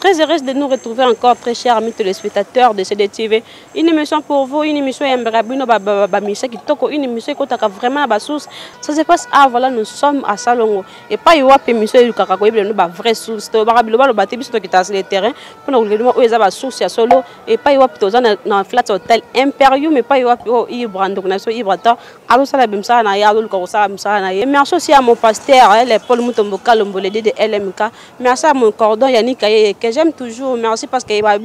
Très heureuse de nous retrouver encore, très chers amis téléspectateurs de CDTV. Une émission pour vous, une émission vraiment la source. Ça se passe, ah voilà, nous sommes à Salongo. Et pas il y a une émission qui a une vraie source. Le terrain pour nous source à Solo. Et pas il y a un flat hôtel Imperium. Et pas il y a une Ibrator. Alors ça, merci aussi à mon pasteur, le Paul Moutomboka, le Mbolédé de LMK. Merci à mon cordon Yannick que j'aime toujours, merci parce qu'il y a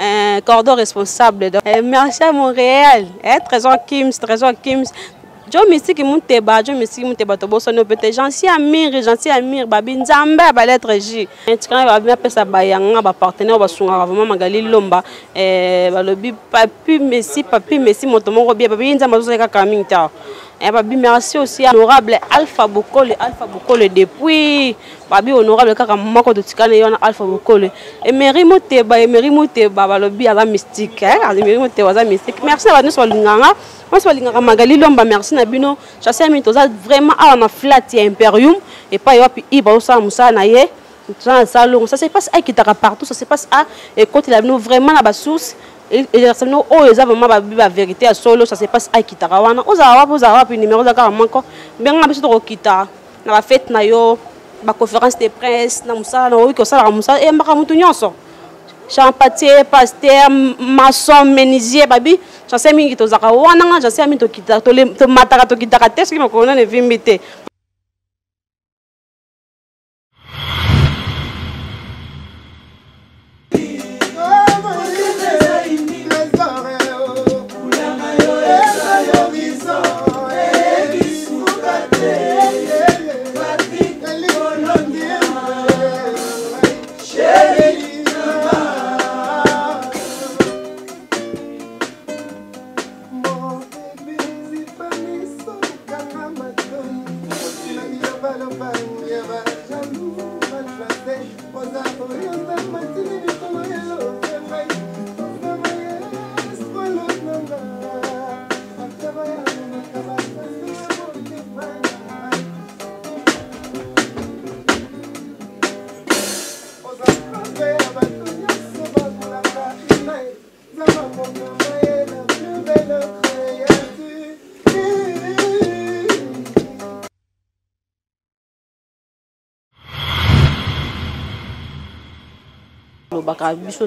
un cordon responsable. Merci à Montréal, Trésor Kim. Je me suis dit que merci aussi à l'honorable Alpha Bokole depuis. Honorable Alpha Bokole. Et Merci à nous sur merci Nabino. Vraiment à la flat Imperium et pas salon. Ça se passe à Kitara partout. Ça se passe à et quand il a vraiment la source. Et nous avons la vérité à Solo, ça se passe à Kitarawana. Nous avons numéro de Karamanko. Nous avons la fête, la conférence de presse, Champatier, pasteur, maçon, menuisier, babi. Je sais que tu as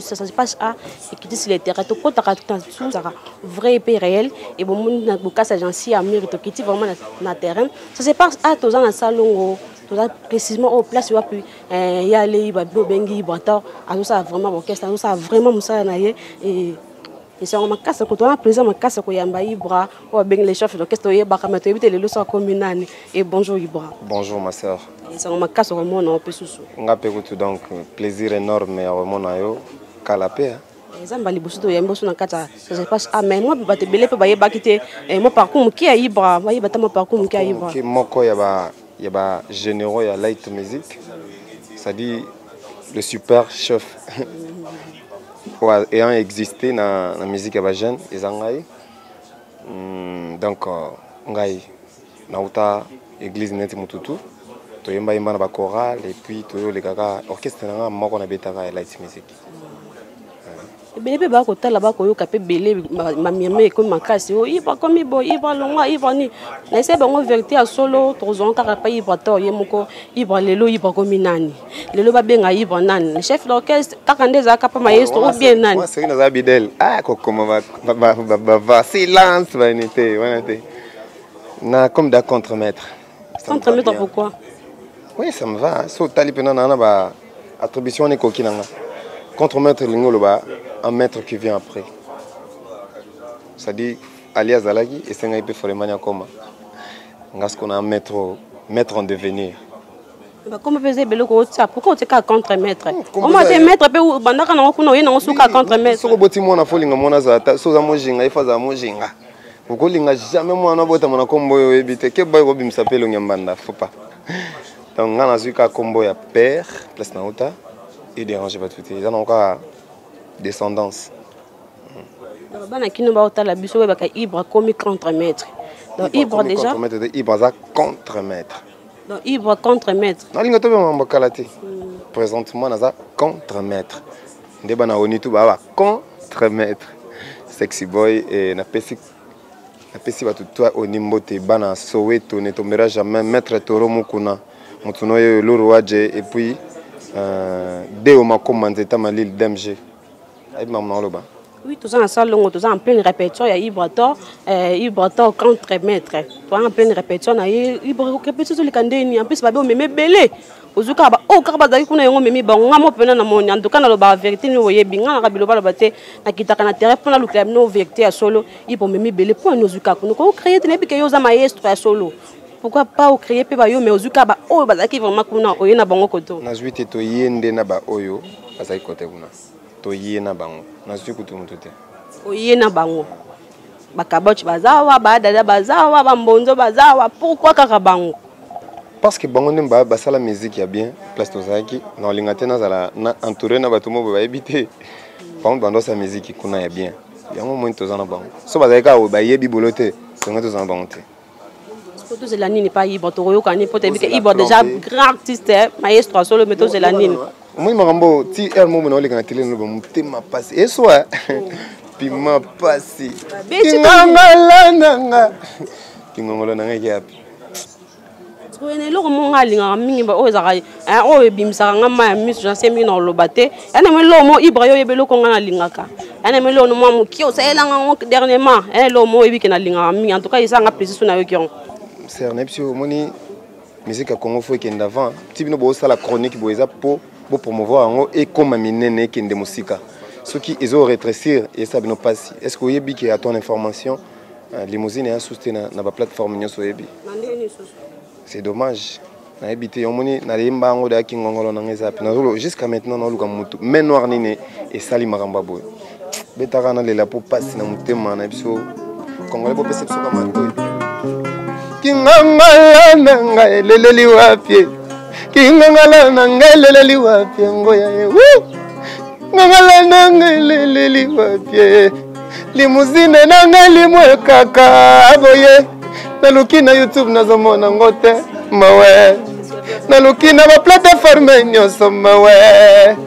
ça se passe à quitter sur les terrains tout compte vrai et réel et bon mon bouca s'agence à mur tout quitter vraiment na terrain ça se passe à tous dans Salongo tout précisément au place il y a les babou bengi Ibrator à nous ça vraiment orchestre nous ça vraiment musa na ye et ça on m'a casse quand on a présent m'a casse ko yamba Ibra ou ben les chefs d'orchestre ye ba kamato yebite Lélo so kominane et bonjour Ibra. Bonjour ma sœur. C'est un peu donc plaisir énorme à mon aïeux, calapé. Les ambas les bouches de yambo sont en cata. Ça se passe à mais moi je vais te bailler baquiter. Moi parcours qui a Ibra, moi je vais te mon parcours qui a Ibra. Moi quoi y a généreux y a light music, ça dit le super chef. Ayant existé dans la musique abajane, ils ont gagné. Donc gagné. Nauta église nette Moutoutoutou. Il y a un choral et puis il y a orchestre light music. Oui, ça me va. Si on a attribution, on est coquille. Contre-maître Lingoloba, un maître qui vient après. C'est-à-dire, alias Zalagi, et c'est un maître en devenir. Comment faisait Belogotia? Pourquoi tu es contre-maître? Comment tu es maître? contre-maître. Donc, Ibra contre-maître. Je suis présentement contre-maître. Je suis contre-maître. Sexy boy. Et je suis contre-maître. Oui, tout ça en salongo, tout ça en pleine répétition, il y a Ibrator, Ibrator contre-maître. Toi en pleine répétition, Ibrator répétition sur les candidats, en plus il va bien me belé. Aux autres, oh carabazari qu'on a eu on me met bon, on a mon père na mon, en tout cas na le bas vérité nous voyait bien, on a rabi le bas le bâté, na quitte à la terre, on a le club nous vérité à solo, il va me met belé pour nos autres, nous qu'on crée des piquets aux amaestro à solo. Pourquoi pas au créer peu bayo mais aux autres oh bazaki vraiment qu'on a oyé na bango koto. Na joué te toyé ndé na ba oyo, bazaki kote kuna. Toyé na bango. Pourquoi Karabango? Parce que Bango n'aime pas la musique, il y a bien place de Zaki. Dans l'ingénieur, entouré de Batumo, il va habiter. Par contre, dans sa musique, il connaît bien. Il y a un moment où il y a un bango. Si vous avez un bango, il y a un bango. Si vous avez un bango, il y a un bango. Il y a déjà un grand artiste, maestro, solo, mais il y a un bango. Moi, je suis un peu plus de temps. Je suis un peu plus de temps. Pour promouvoir en haut et comme amener des musiques. Ceux qui ils ont rétrécir et ça ne passe pas. Est-ce que vous avez qui a ton information? Limousine est soutenue dans la plateforme Nioso Ebi. C'est dommage. Na habité omoni na limba ngo da kingongolo na ngezapi. Na zolo jusqu'à maintenant na luka mutu. Men noir nine et sali maramba boy. Betara na lela pour passer na mutema na biso. Congolais pour passer biso ka mango. Kingongala nanga leleli wapie. Kingangala nangele liwa piango yae woo ngangala nangele liwa pie limousine nangele mwekaka aboye nalukina YouTube nazomona ngote mawe nalukina ba plateforme nyoso mawe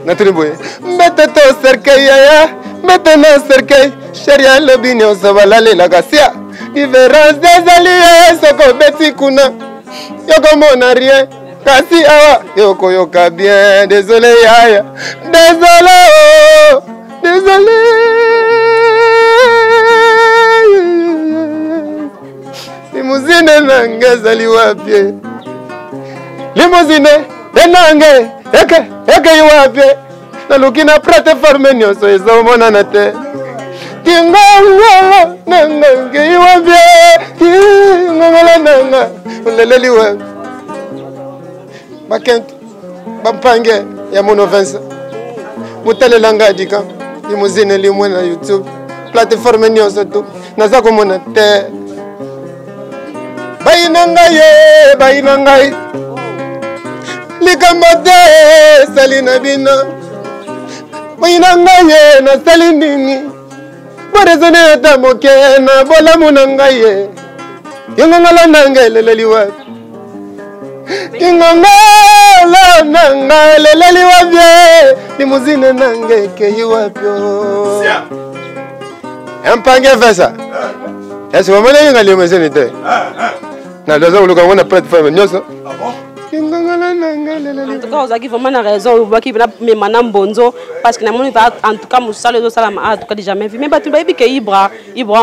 naturiboye mbete to serkei yaya mbete na serkei sheria lobi nyoso balale la gasia diverance des alliés soko beti kuna yoko mona rien. Kasi awa, yoko yoka bien, désolé yaya, désolé oh, désolé. Limousine nange zali wapie, limousine nange, eke wapie, nalukina plateforme nyoso ezomona na te. Kingongala nange wapie, kingongala nanga, uleleli wapie. Bakent, Bampangé, Yamono Vincent. Moutel Langa Dika, Limousine Limouna YouTube, plateforme Nioso tout. Nazako Monate. Bainangaye, Bainangaye. Likamate, Salina Bina. Bainangaye, na Salinini. Boresone Tamoke, na Bolamunangaye. Yangala Nangaye, Leliwa. Kingongala nanga leleli wabye limousine nange ke yuwapyo. Mpange fait ça. Est-ce que vous avez une limousine? Non, deux ans, vous avez une plateforme. Ah bon? En tout cas, vous avez vraiment raison. Vous avez même Bonzo parce que en tout cas, nous sommes les salams à tout cas jamais vu. Mais tu vas dire que Ibra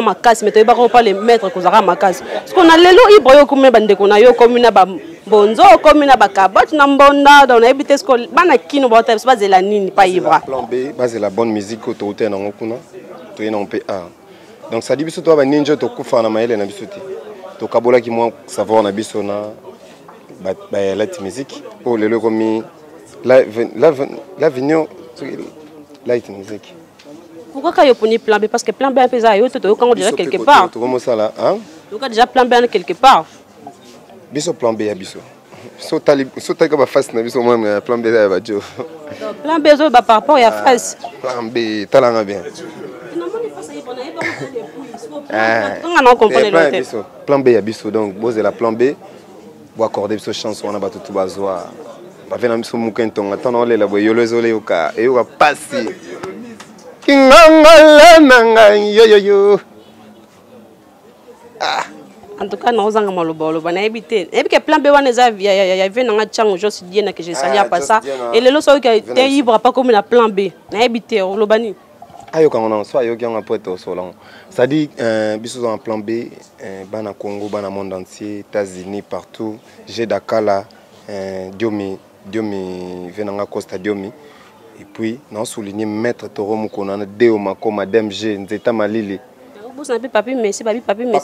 ma casse, mais tu ne vas pas les mettre que ça ma casse. Parce qu'on a Lélo Ibra comme une bande qu'on a eu comme une bande. Bonzo comme une bacabote, n'ambonda dans les bites scolaires. Banaki nous battons pas de la nini pas Ibra. Plan B, basé la bonne musique au tourner dans Okuna, tourner dans P1. Donc ça dit biso toi ben ninja to kufa na maile na biso ti. To kabola ki mo savoir na biso na. la musique. Oh, le romi, la vigno, light music. Pourquoi quand il y a plan B? Parce que plan B est un peu quand on dirait quelque part. Comment ça là? Hein? Donc déjà plan B quelque part. Biso plan B ya biso. Sauter comme face na biso moi plan B ya badjo. Plan B zo ba par rapport ya face. Plan B talanga bien. Non mais face ya bon na pas de pouille. On a compris le plan B ya biso donc boze la plan B. Bo accorder biso chance on a batu tout bazwa. Ba vena biso mukentonga tano le la boyo lezole yoka e yoka passer. En tout cas, nous avons un plan B. Il y avait un chang que j'ai sali à ça. Et les autres qui étaient libres, pas comme la plan B. Nous habité au Lobani. Quand on soit un poète au Solon. Ça dit, bisous en plan B, ban à Congo, ban à monde entier, États-Unis, partout. J'ai Dakala, Diomi, Venanga Costa Diomi. Et puis, nous avons souligné Maître Toro Moukonana, Déo Mako, Madame G, Nzeta Malili. Vous savez, Papi Mandela,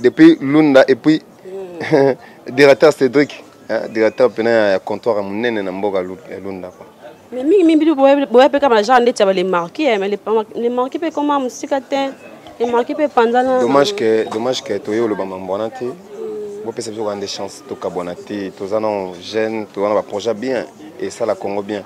depuis Lunda, et puis, directeur Cédric, directeur Pénin, comptoir à Mounen, Namboga, Lunda. Mais Mimi, vous avez comme la genre, vous les marquer, mais les marquer, comme un musicatin, les marquer, pendant. Dommage que Toyo le Bambambonati, vous pensez que vous avez des chances, tout Kabonati, tous les jeunes, tous les projets bien. Et ça, la Congo bien.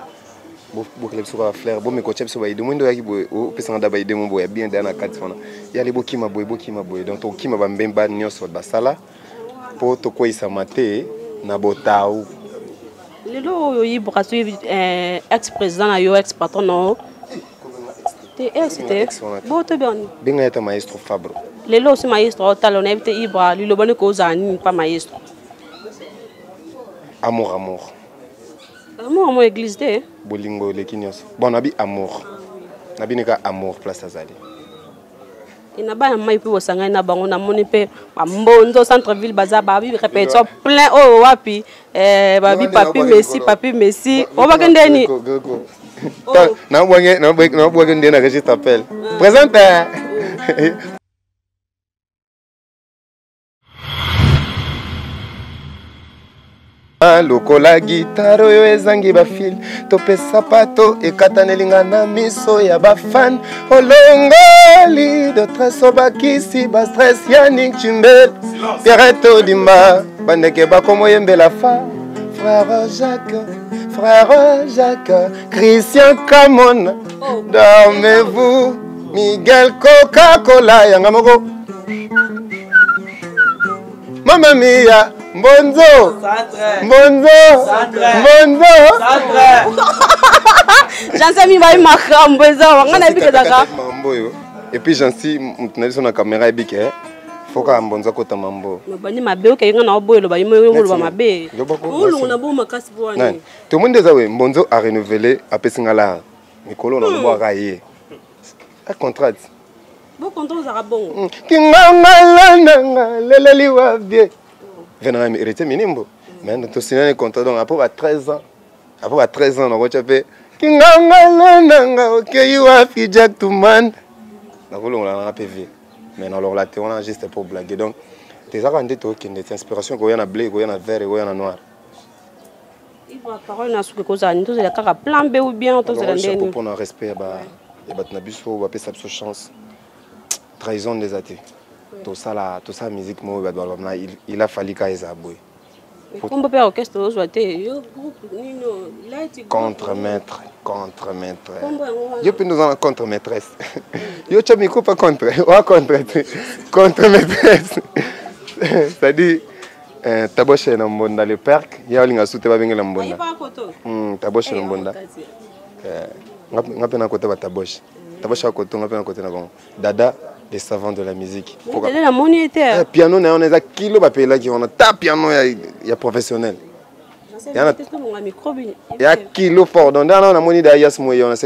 Amour, moi église de Bolingo Lekinos. Bon, nabi amour. Nabi neka amour place azali. Et naba yamai pu osanga na bango na moni pe Bonzo centre ville bazar babi répétition plein oh wapi babi papi Messi. On va gagner ni. Na boange na registre appel. Présente. Lokola guitare oyo ezangi ba fil topesa pato ekatanelinga na miso ya ba fan olongoli de Trésor bakisi ba stress Yannick Chimbel Pierre Etodimba bandeke bakomo yembela fa frère Jacques Christian Camon dormez-vous Miguel Coca-Cola yangamoko Mamma mia Bonzo. J'en sais mi va marquer Bonzo. On a vu que d'accord. Et puis j'en suis on a sur la caméra et bique. Faut que Bonzo côté mambo. Mabani mabe que ngana oboyo lo ba yimwe lo mabe. Ulu na bo makasi bwani. Tout monde ça oui Bonzo a renouvelé a pesingala. Mikolo na bo akaye. Un contrat. Bon contrat aux arabons. Kingamalana leleli wa bien. Vénéralement hérité minimum. Mais nous signons un contrat donc après 13 ans. Après 13 ans, on va taper. Ok, you have Jacqui Toumanda. On a un PV. Mais alors là, on a juste pour blaguer. Donc, tes arrangements toi qui des inspirations, qu'on y en a bleu, qu'on y en a vert et qu'on y en a noir. Il faut la parole dans ce que cause. Nous tous les cas plan B ou bien tous les derniers. Alors, pour prendre respect, bah, et bah, tu n'as plus faut, bah, pèse sa chance. Trahison des athées. Tout ça, musique, il a fallu qu'il y ait ça. Comment peut-on orchestre aujourd'hui? Contre-maître. Je peux nous en contre-maîtresse. Je ne sais pas contre. Contre-maîtresse. C'est-à-dire, Taboche est dans le parc. Il y a un linga souté avec le mbonda. Taboche est dans le mbonda. On peut en côté de Taboche. Taboche est à côté, on peut en côté de Dada. Les savants de la musique. Le piano, on a un kilo de piano. Il y a professionnel. Il y a un kilo fort. On a un kilo de piano. Il y a un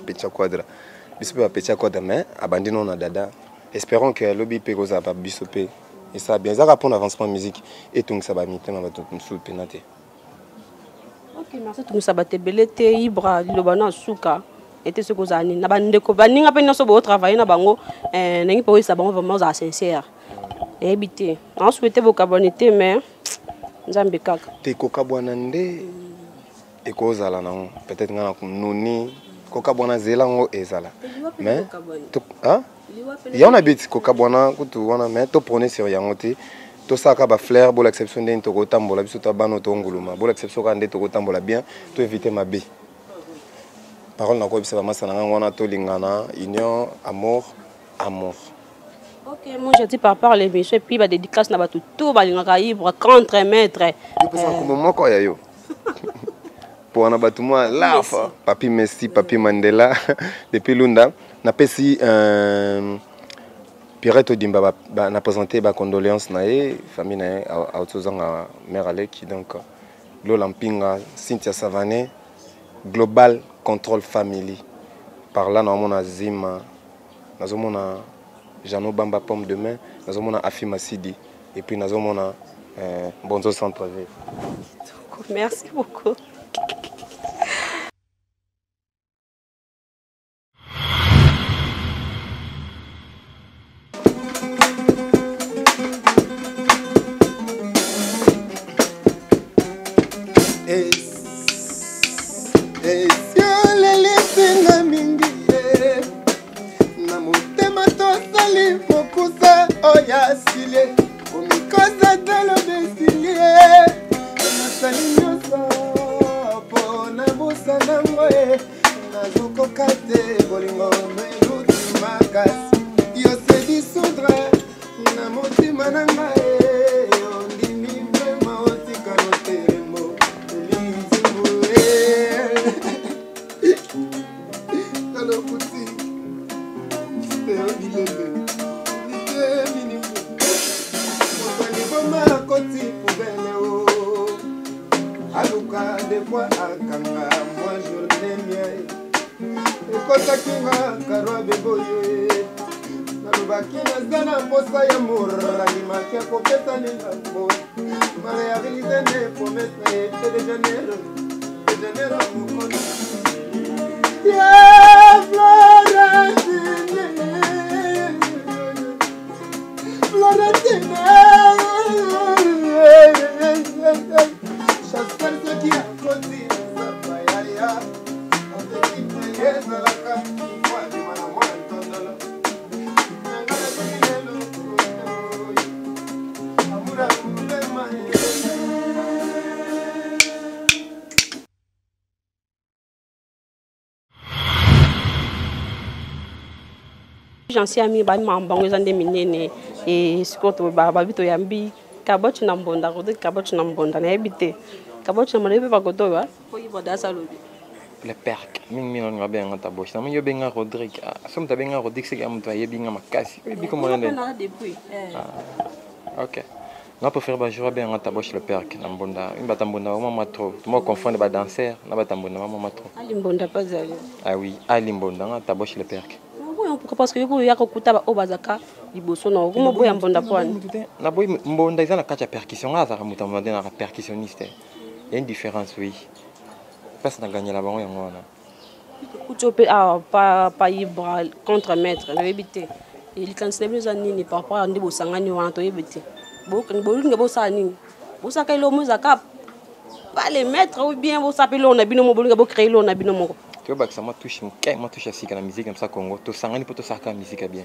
kilo fort. Bisous à Petit Accord demain, abandonnons la dada. Espérons que le BIP Rosa va bissoper. Et ça a bien, ça répond à l'avancement de la musique. Et tout ça va m'y tenir dans le pénaté. Ok, merci. Tout ça va te belleter, Ibra, Lobana, Souka. Et tout ce que vous avez. Nous avons travaillé, nous avons vraiment sincère. Et habité. On souhaitait vos cabanités, mais nous avons des cas. Tes cocaboinandés et causalan. Peut-être que nous cocaboinan zélan et zala. Mais hein? Il y a un habit, cocaboinan, mais tu prenais sur Yangoté. Tout ça a flair, pour l'exception d'un togotambo, la bisotabano tonguluma, pour l'exception d'un togotambo la bien, tu évites ma bé. Parole n'a pas observé ma sanang, on a tout l'ingana, union, amour, amour. Ok, moi je dis par rapport à l'émission, et puis la dédicace n'a pas tout, tout va libre, contre maître. Je pense que moi, quand il y a eu. Pour un abattement, là, papi Messi, papi Mandela, depuis Lunda, n'a pas si. Pierre Etodimba a présenté ma condoléance à la famille, à la mère Aleki, donc l'Olampinga, Cynthia Savané, Global Control Family. Par là, nous avons Zima, nous avons Jeannot Bamba Pomme Demain, nous avons Afima Sidi, et puis nous avons Bonzo Centre-Ville. Merci beaucoup. J'en suis ami, bah m'embang les années et supporte bah bah vite oyambi caboche n'ambonda côté caboche n'ambonda n'habite caboche n'ambonda peut pas côté bah faut y voir dans sa lobby le perc mille on va bien en Taboche ça mais yo benga Rodrigue somme ta benga Rodrigue c'est qu'à mon toit yo benga Makasi yo benga comment on est ok on peut faire bah je vais bien en Taboche le perc n'ambonda une batambonda maman matro tout moi confond bah danseur na batambonda maman matro alimbonda pas zali ah oui alimbonda en Taboche le perc. Parce que vous avez écouté au Bazaka, il bosse non. Vous m'avez bon d'apprendre. La boy m'bonda ils ont la carte à percussion là, ça ramène mon délire à percussionniste. Il y a une différence oui. Personne n'a gagné là-bas on y en a. Couteau pas Ibra contre maître, vous évitez. Il quand c'est plus années ni par rapport à des bossangani ou à toi évitez. Beaucoup de beaucoup de bossani. Bossaka ils l'ont mis à cap. Pas les maîtres ou bien bossapé l'on a bien mon beaucoup de créer l'on a bien mon. Tu vois que ça m'a touché, moi touche à la musique comme ça Congo. Tu sens rien pour te faire la musique bien.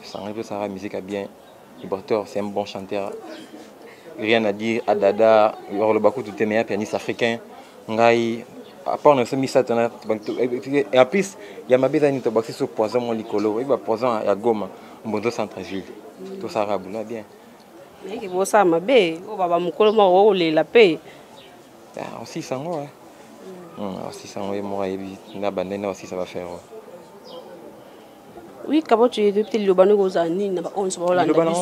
Tu sens rien pour te faire la musique bien. Ibrator, c'est un bon chanteur. Rien à dire. Adada, le Bakou, tout est meilleur pianiste africain. Ngai, à part nous sommes mis ça, et en plus, il y a ma bête à nous tabaxer sur poison mon licolo. Il va poison à Goma, Bonzo Centre-Ville. Tout ça raboula bien. Mais qui voit ça ma bête? Oh baba, mon colo m'a roulé la paix. Aussi ça moi. Si ça va faire. Oui, quand tu es depuis le Liban, on se voit là. Le Liban,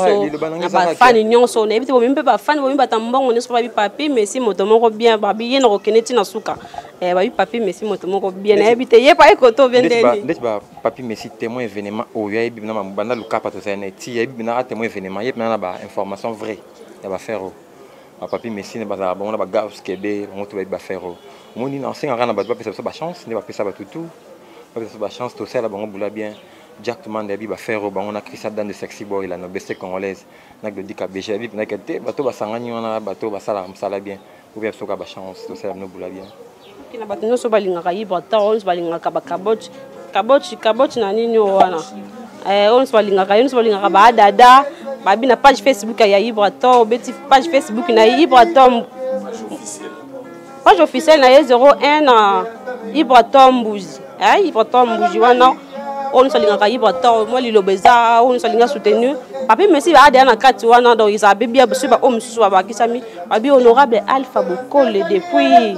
Jacqui Toumanda a fait un crissat dans le sexy boy, la noblesse congolaise. Il a dit que BG a dit que tu as fait bien. Ou bien tu as chance, tu as fait bien. Tu as fait un peu de temps, tu as fait un peu de temps, tu as fait un peu de temps, page officielle, il y a 01 Ibrator Mbouzi. Ibrator Mbouzi, on s'est soutenu. Papi, merci à Adéna Katouana, donc ils avaient bien reçu par honorable Alpha Bokole depuis.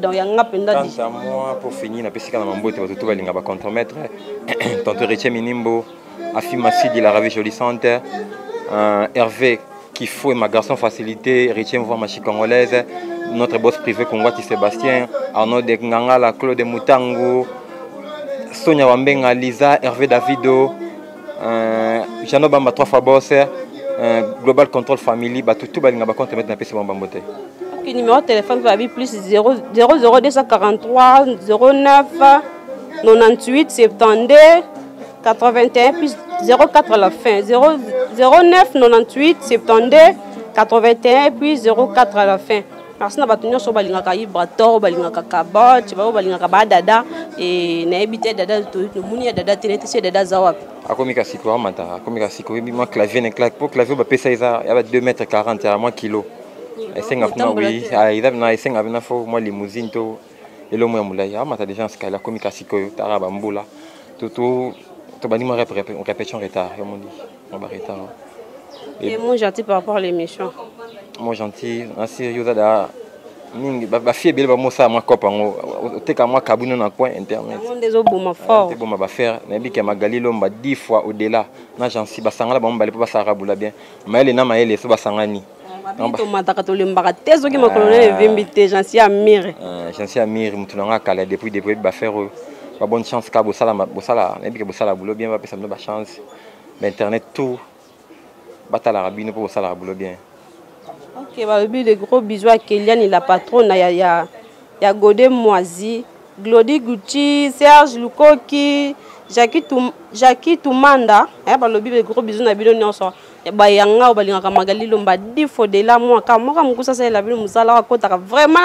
Donc il y a un appel d'addition. Quant à moi, pour finir, la pesca dans mon bout, tu vas tout aller à contre-maître. Tante Richie Minimbo, Afima Sidi, la ravie jolie centre, Hervé qui faut ma garçon facilité, Richie voit ma chic congolaise, notre boss privé Congolais Sébastien, Arnaud de Ngangala, Claude Moutango. Sonia Wambenga, Lisa, Hervé Davido, Jeannot Bamba Trophabosse, Global Control Family, Moutoutoutou, Balingabakonte, maintenant, PC Bambambote. Ok, numéro de téléphone, vous avez plus 00243 09 98 72 81 plus 04 à la fin. 09 98 72 81 puis 04 à la fin. Merci d'avoir sur Balingaka Ibrator, Balingaka Kabot, tu vas Balingaka Badada et n'habiter Dada tout le monde Dada Ténété Dada Zawap. À Komika Siko, Amata, Komika Siko, moi clavier ne claque pas, clavier va peser ça, il y a 2,40 m à moins kilo. Et 5 à oui, il y a 5 à fois moi limousine tout et l'homme à Moulay, Amata des gens qui la Komika Siko, Tarabambola, tout banni moi répète en retard, on dit, on va retard. Et moi gentil par rapport à les méchants. Moi gentil, en sérieux, ma fille est belle, moi ça, ma copine, t'es qu'à moi caboune dans le coin internet. Des autres bon ma fort. T'es bon ma baffaire, mais bien que ma galilo m'a 10 fois au-delà. N'a gentil, basanga la bombe, elle peut pas s'arraboula bien. Mais elle est na ma elle est sous basangani. Habito matakato le mbarate, ceux qui me connaissent viennent m'éter gentil à mire. Gentil à mire, nous tenons à caler depuis baffaire. Pas bonne chance car bossala, mais bien que bossala boulot bien, va pas ça me donne chance. Mais internet tout, bata la rabine pour bossala boulot bien. Ok, bah, des gros bisous à Kéliane et la patronne. Il y a Godé Moisi, Glody Gouti, Serge Luko, Jacqui Toumanda. Des gros bisous à Bidon Nioço. Il y a un gars qui a magali lomba 10 fois de la moi. Vraiment,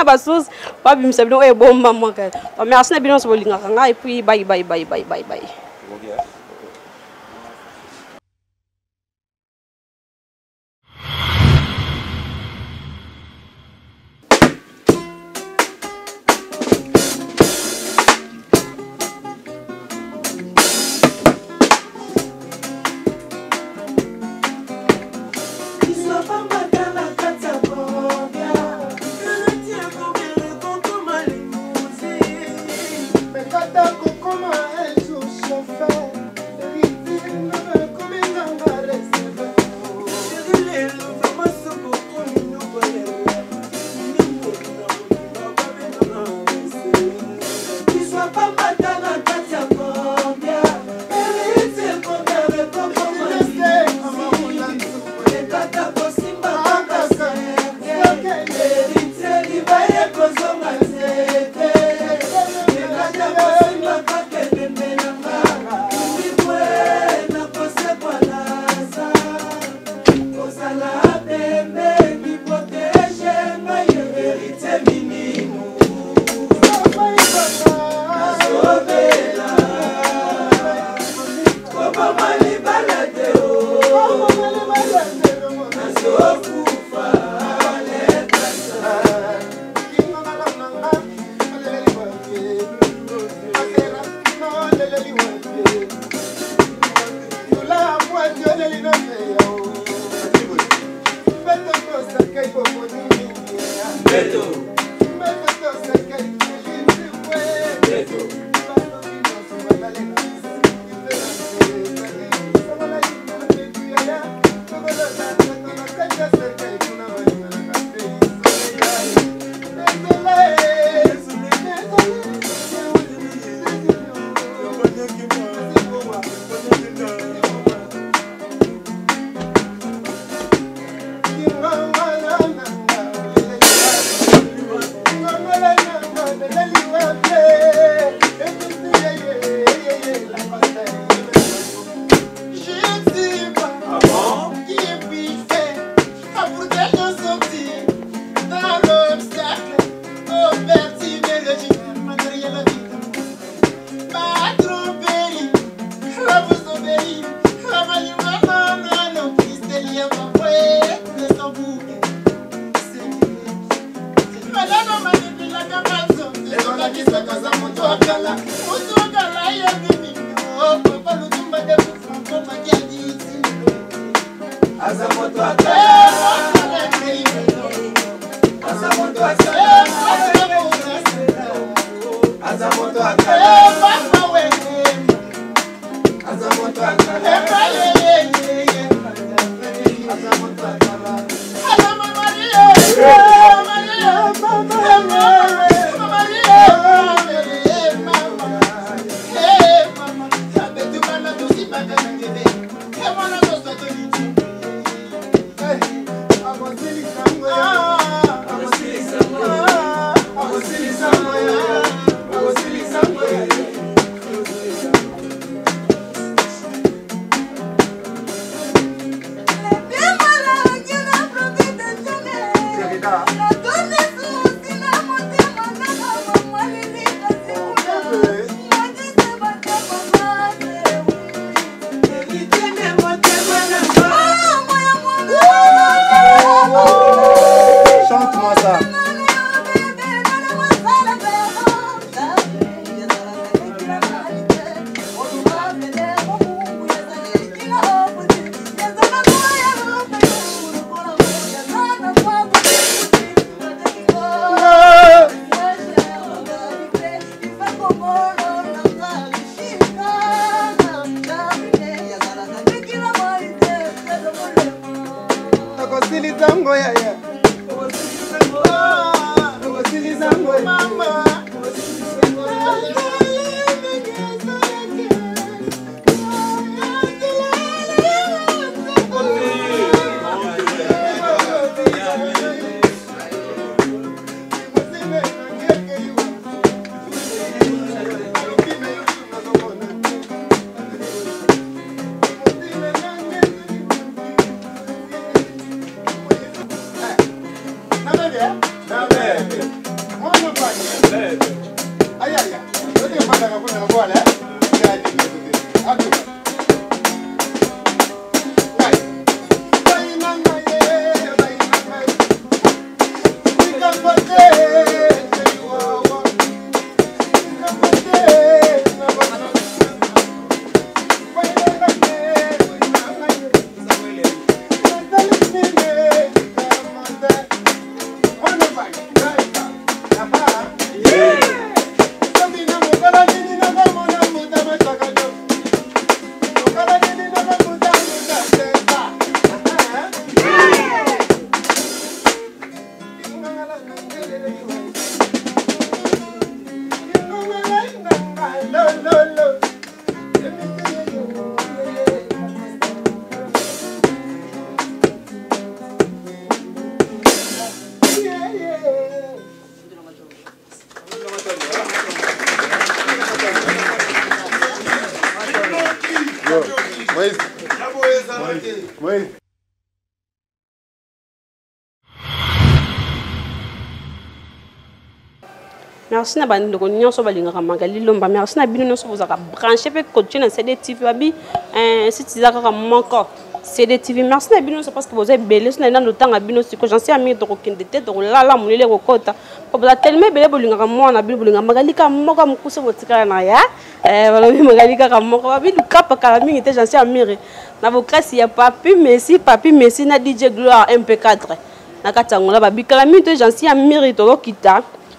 Merci à vous de nous avoir.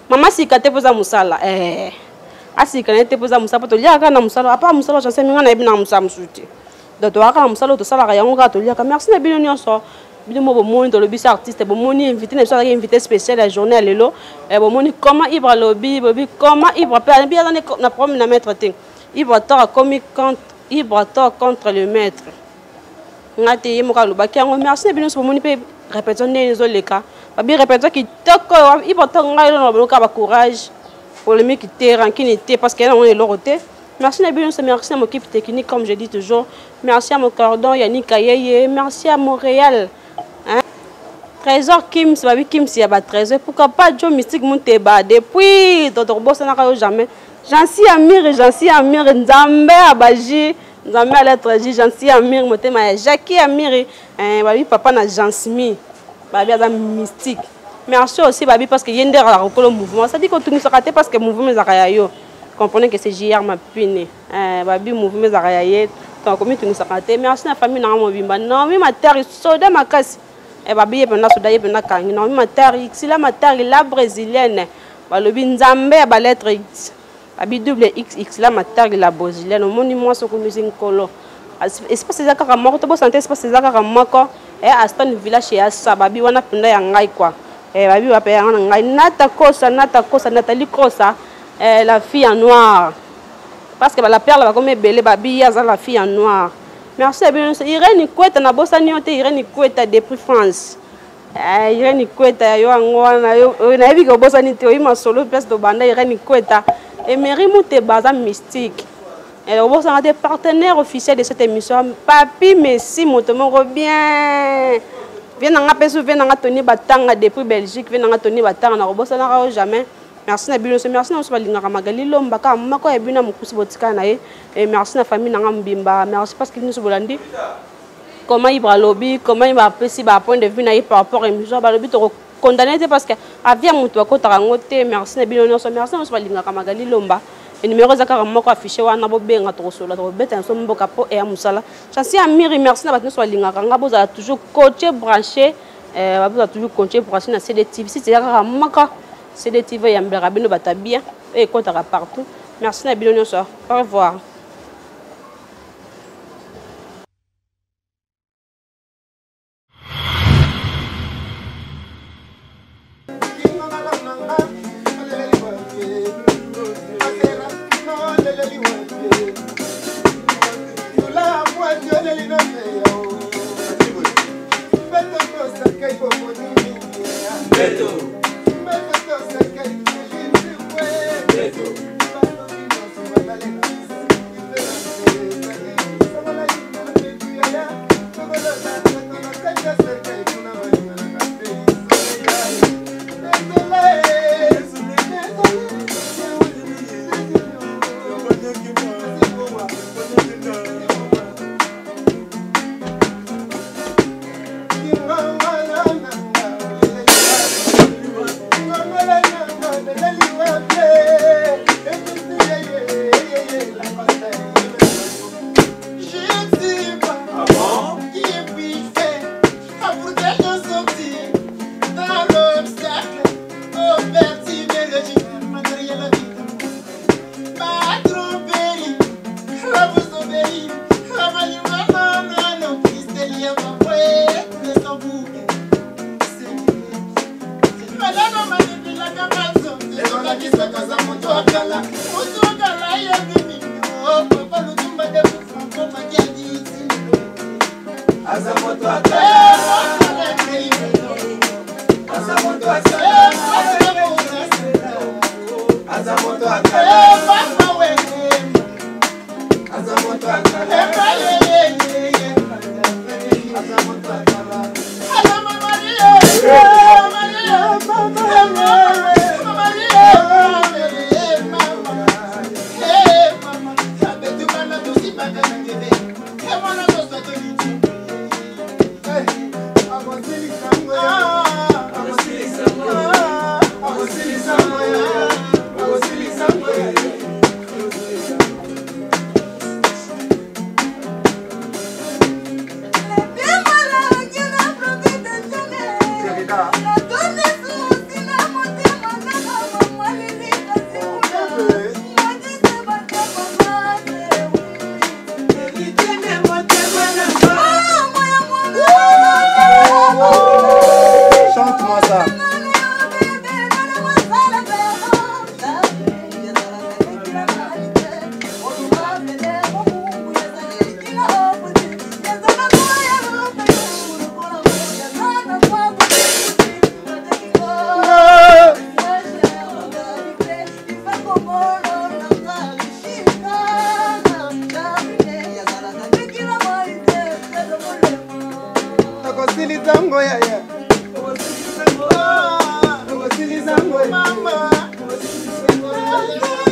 Maman, si tu pose à Moussala, si tu pose à Moussala, tu as dit Moussala, tu as Moussala, tu as dit Moussala, tu as Moussala, tu as Moussala, tu as Moussala, tu as Moussala, tu as Moussala, tu as Moussala, tu as Moussala, tu as invité spécial à journée à Lélo, comment Ibra lobby, comment Ibra perd, bien on a promis la maître thé. Ibrator a commis contre le maître. On a dit Moura Lobaki, on remercie bien pour mon pays, répétons les autres cas. Bien répétons qu'il courage pour le mec qui était ranqué parce qu'elle est l'autre. Merci à Bénus, merci à mon équipe technique, comme je dis toujours. Merci à mon cordon, Yannick Ayeye, merci à Montréal. Trésor Kim, c'est lui Kim, s'il y a trésor. Pourquoi pas Joe Mystique Mouteba depuis d'autres boss, ça n'arrive jamais. J'en suis Amir, Nzambe Abaji. Nous avons l'être Jansi Amir, Jacqui Amir, papa n'a Jansmi, mystique. Mais en soi aussi, parce que Yender a repris le mouvement. Ça dit qu'on tourne sur la tête parce que le mouvement est arrivé. Vous comprenez que c'est JR m'a puni. Le mouvement est arrivé. Donc, on tourne sur la tête. Mais en soi, la famille n'a pas eu de non, mais ma terre est soda, ma casse. Et Babi est pendant soda, il est pendant Kang. Non, ma terre est là, ma terre est là, brésilienne. Le binzambe, la lettre X. Babi double XX, là, ma terre est là, brésilienne. Au monument, c'est comme une colo. Espace des accords à mort, tu peux sentir espace des accords à mort. Et à ce village, c'est à ça. Babi, on a plein de yangai quoi. Eh, Babi, on a plein de yangai. Nata Kosa, Nathalie Kosa, la fille en noir. Parce que la perle va comme belle, Babi, Yaza, la fille en noir. Merci, bien sûr. Irène Koueta, na bossa nyote, Irène Koueta, depuis France. Irène Koueta, yo angwana, yo, na ebi ko bossa nyote, yo ma solo place de banda, Irène Koueta. Et Mary Mouté Baza mystique. Et on va des partenaires officiels de cette émission. Papi, merci, mon bien. Viens en appeler, viens en attendre Batanga depuis Belgique, viens en attendre Batanga. On va s'en jamais. Merci à Bidon, merci à Magalilo, Mbaka, Mako et Bina Moukousibotikanae. Et merci à la famille Nangambimba. Merci parce qu'ils nous ont dit comment ils vont lobby, comment ils vont apprécier le point de vue par rapport à l'émission. Ils vont condamner parce que avant mon toit, quand tu as rencontré, merci à Bidon, merci à Magalilo. Le numéro est affiché. Je suis toujours branché. Mama.